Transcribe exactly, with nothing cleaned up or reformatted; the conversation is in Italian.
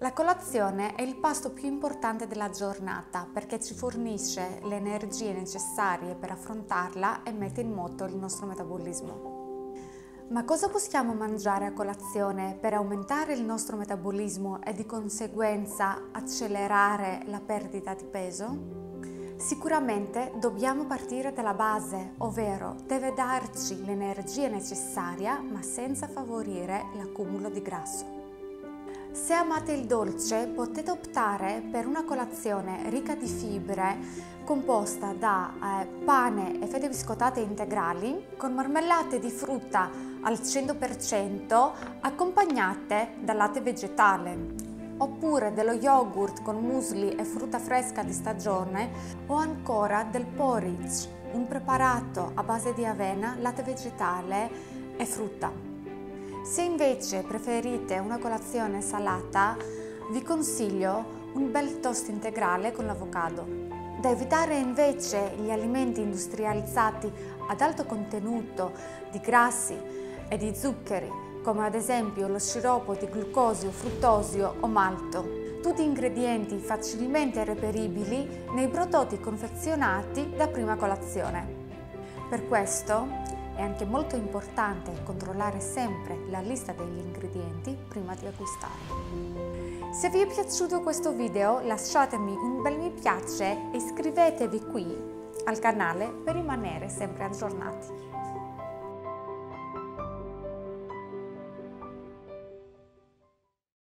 La colazione è il pasto più importante della giornata perché ci fornisce le energie necessarie per affrontarla e mette in moto il nostro metabolismo. Ma cosa possiamo mangiare a colazione per aumentare il nostro metabolismo e di conseguenza accelerare la perdita di peso? Sicuramente dobbiamo partire dalla base, ovvero deve darci l'energia necessaria ma senza favorire l'accumulo di grasso. Se amate il dolce, potete optare per una colazione ricca di fibre composta da eh, pane e fette biscottate integrali con marmellate di frutta al cento per cento accompagnate da latte vegetale, oppure dello yogurt con musli e frutta fresca di stagione, o ancora del porridge, un preparato a base di avena, latte vegetale e frutta. Se invece preferite una colazione salata, vi consiglio un bel toast integrale con l'avocado. Da evitare invece gli alimenti industrializzati ad alto contenuto di grassi e di zuccheri, come ad esempio lo sciroppo di glucosio, fruttosio o malto. Tutti ingredienti facilmente reperibili nei prodotti confezionati da prima colazione. Per questo, è anche molto importante controllare sempre la lista degli ingredienti prima di acquistare. Se vi è piaciuto questo video, lasciatemi un bel mi piace e iscrivetevi qui al canale per rimanere sempre aggiornati.